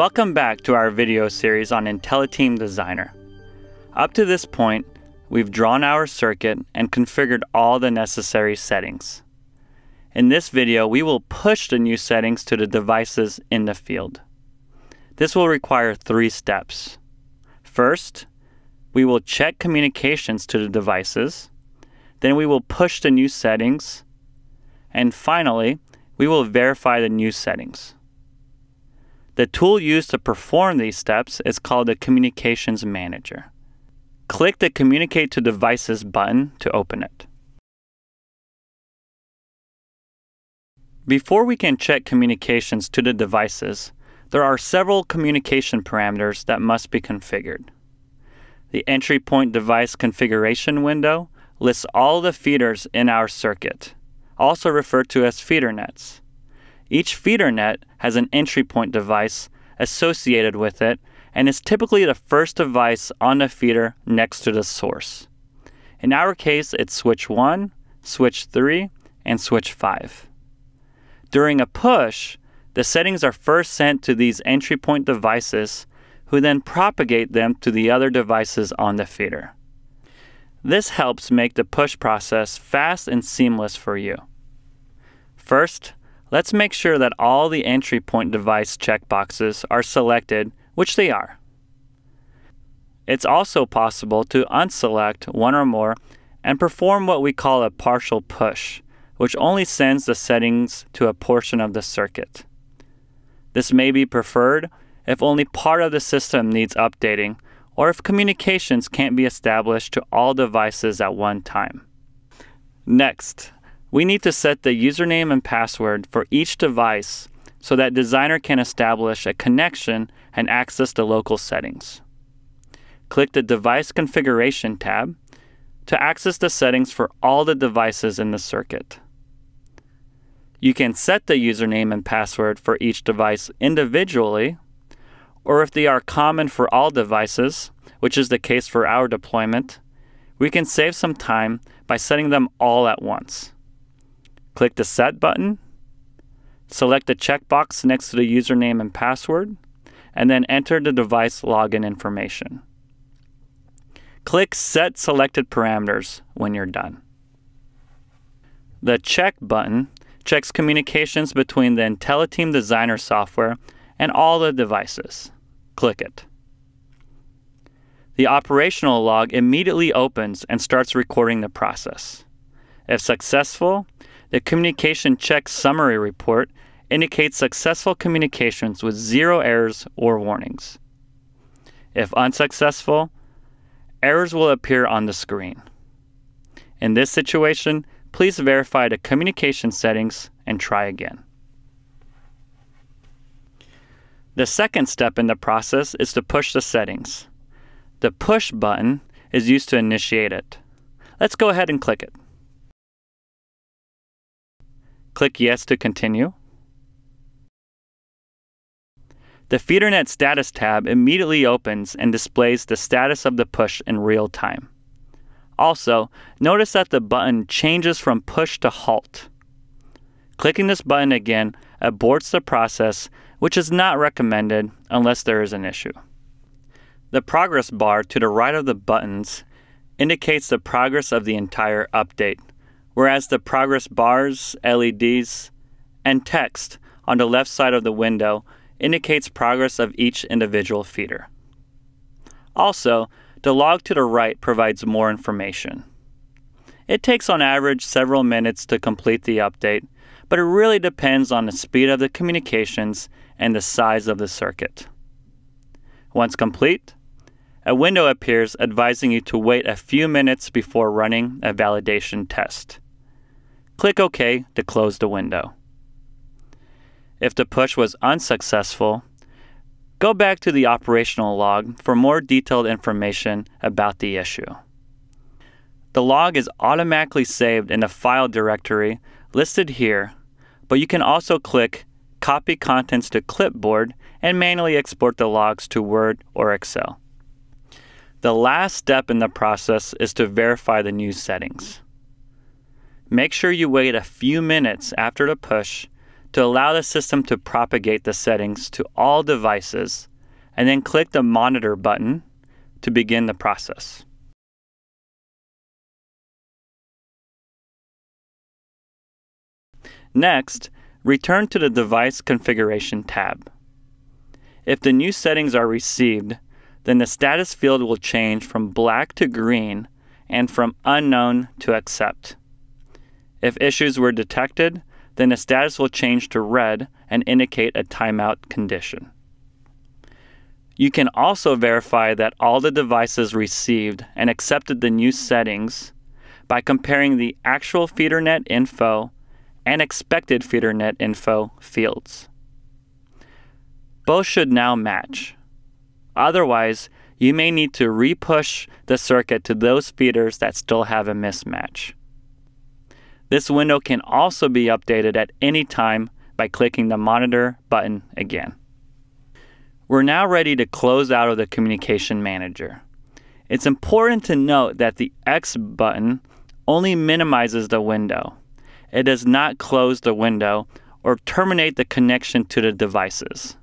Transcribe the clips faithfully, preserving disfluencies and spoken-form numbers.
Welcome back to our video series on IntelliTeam Designer. Up to this point, we've drawn our circuit and configured all the necessary settings. In this video, we will push the new settings to the devices in the field. This will require three steps. First, we will check communications to the devices. Then we will push the new settings. And finally, we will verify the new settings. The tool used to perform these steps is called the Communications Manager. Click the Communicate to Devices button to open it. Before we can check communications to the devices, there are several communication parameters that must be configured. The Entry Point Device Configuration window lists all the feeders in our circuit, also referred to as feeder nets. Each feeder net has an entry point device associated with it and is typically the first device on the feeder next to the source. In our case, it's switch one, switch three, and switch five. During a push, the settings are first sent to these entry point devices, who then propagate them to the other devices on the feeder. This helps make the push process fast and seamless for you. First, let's make sure that all the entry point device checkboxes are selected, which they are. It's also possible to unselect one or more and perform what we call a partial push, which only sends the settings to a portion of the circuit. This may be preferred if only part of the system needs updating, or if communications can't be established to all devices at one time. Next, we need to set the username and password for each device so that Designer can establish a connection and access the local settings. Click the Device Configuration tab to access the settings for all the devices in the circuit. You can set the username and password for each device individually, or if they are common for all devices, which is the case for our deployment, we can save some time by setting them all at once. Click the Set button, select the checkbox next to the username and password, and then enter the device login information. Click Set Selected Parameters when you're done. The Check button checks communications between the IntelliTeam Designer software and all the devices. Click it. The operational log immediately opens and starts recording the process. If successful, the Communication Check Summary Report indicates successful communications with zero errors or warnings. If unsuccessful, errors will appear on the screen. In this situation, please verify the communication settings and try again. The second step in the process is to push the settings. The Push button is used to initiate it. Let's go ahead and click it. Click Yes to continue. The FeederNet Status tab immediately opens and displays the status of the push in real time. Also, notice that the button changes from push to halt. Clicking this button again aborts the process, which is not recommended unless there is an issue. The progress bar to the right of the buttons indicates the progress of the entire update, whereas the progress bars, L E Ds, and text on the left side of the window indicates progress of each individual feeder. Also, the log to the right provides more information. It takes on average several minutes to complete the update, but it really depends on the speed of the communications and the size of the circuit. Once complete, a window appears advising you to wait a few minutes before running a validation test. Click OK to close the window. If the push was unsuccessful, go back to the operational log for more detailed information about the issue. The log is automatically saved in the file directory listed here, but you can also click Copy Contents to Clipboard and manually export the logs to Word or Excel. The last step in the process is to verify the new settings. Make sure you wait a few minutes after the push to allow the system to propagate the settings to all devices, and then click the Monitor button to begin the process. Next, return to the Device Configuration tab. If the new settings are received, then the status field will change from black to green and from unknown to accept. If issues were detected, then the status will change to red and indicate a timeout condition. You can also verify that all the devices received and accepted the new settings by comparing the actual FeederNet info and expected FeederNet info fields. Both should now match. Otherwise, you may need to re-push the circuit to those feeders that still have a mismatch. This window can also be updated at any time by clicking the Monitor button again. We're now ready to close out of the Communication Manager. It's important to note that the X button only minimizes the window. It does not close the window or terminate the connection to the devices.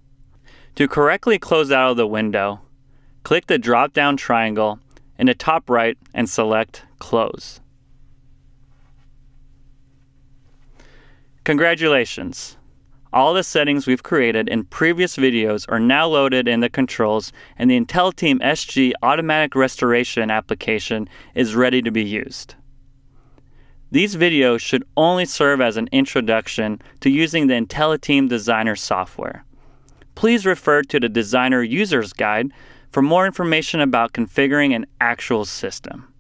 To correctly close out of the window, click the drop-down triangle in the top right and select Close. Congratulations! All the settings we've created in previous videos are now loaded in the controls, and the IntelliTeam S G Automatic Restoration application is ready to be used. These videos should only serve as an introduction to using the IntelliTeam Designer software. Please refer to the Designer User's Guide for more information about configuring an actual system.